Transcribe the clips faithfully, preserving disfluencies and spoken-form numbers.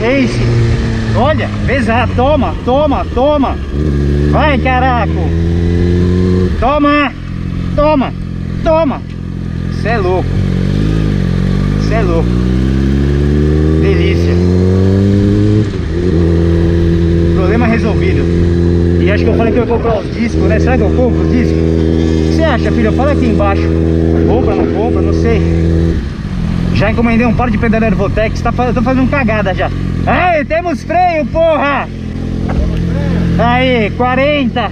Race. Olha, pesado, toma, toma, toma. Vai, caraco. Toma, toma, toma. Cê é louco. Cê é louco. Delícia. Problema resolvido. E acho que eu falei que eu ia comprar os discos, né? Será que eu compro os discos? O que você acha, filho? Fala aqui embaixo. Compra, não compra, não sei. Já encomendei um par de pedaleiro Voltex, tá, eu tô fazendo cagada já. Aí, temos freio, porra! Temos freio. Aí, quarenta.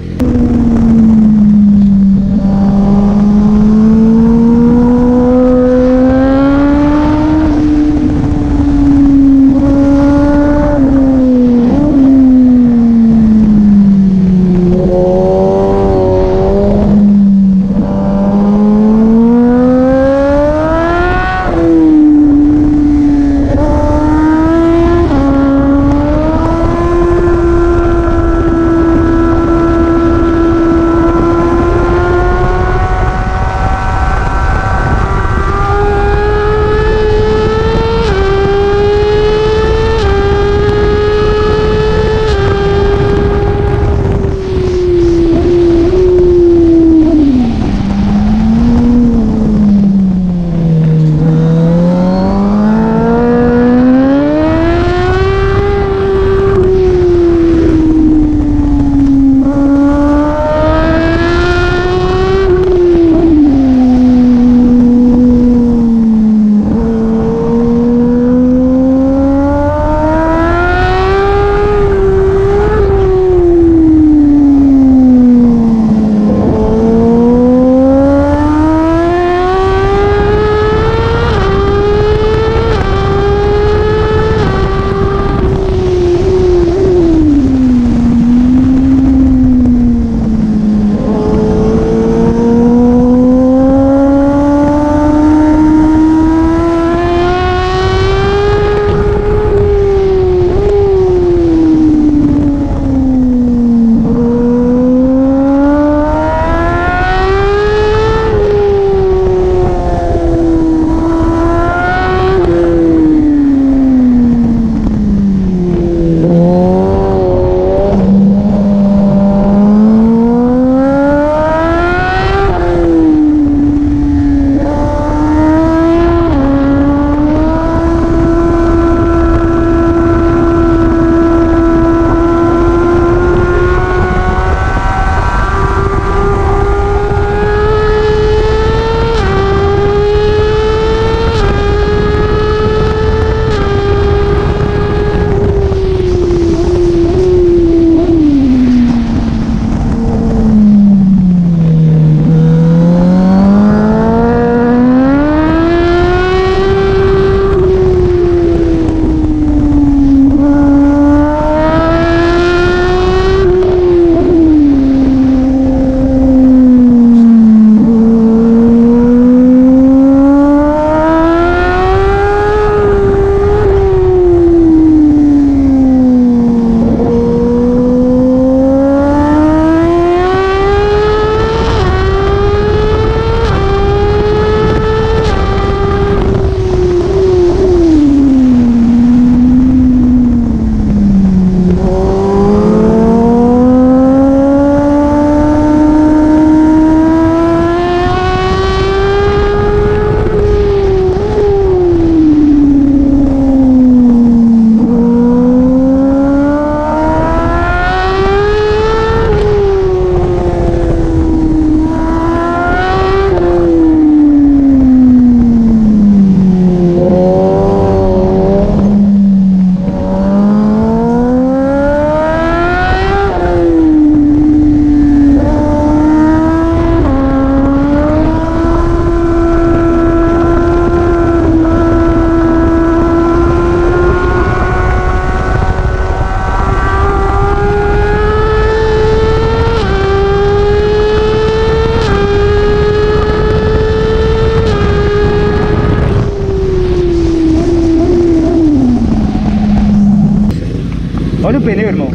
Olha o pneu, irmão.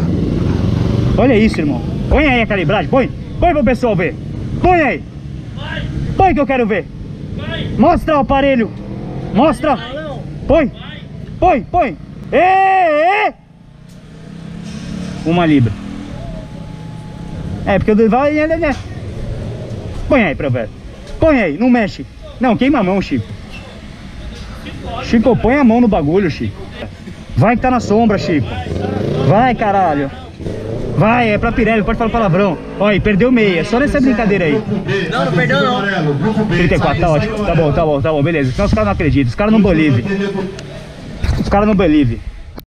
Olha isso, irmão. Põe aí a calibragem, põe. Põe pro pessoal ver. Põe aí. Vai. Põe que eu quero ver. Vai. Mostra o aparelho. Mostra. Põe. Põe, põe. Ê, ê! Uma libra. É, porque o Durval... Põe aí, professor. Põe aí, não mexe. Não, queima a mão, Chico. Chico, põe a mão no bagulho, Chico. Vai que tá na sombra, Chico. Vai, caralho. Vai, é pra Pirelli, pode falar palavrão. Olha aí, perdeu meia, só nessa brincadeira aí. Não, não perdeu não. trinta e quatro, tá ótimo. Tá bom, tá bom, tá bom, beleza. Senão os caras não acreditam, os caras não believe. Os caras não believe.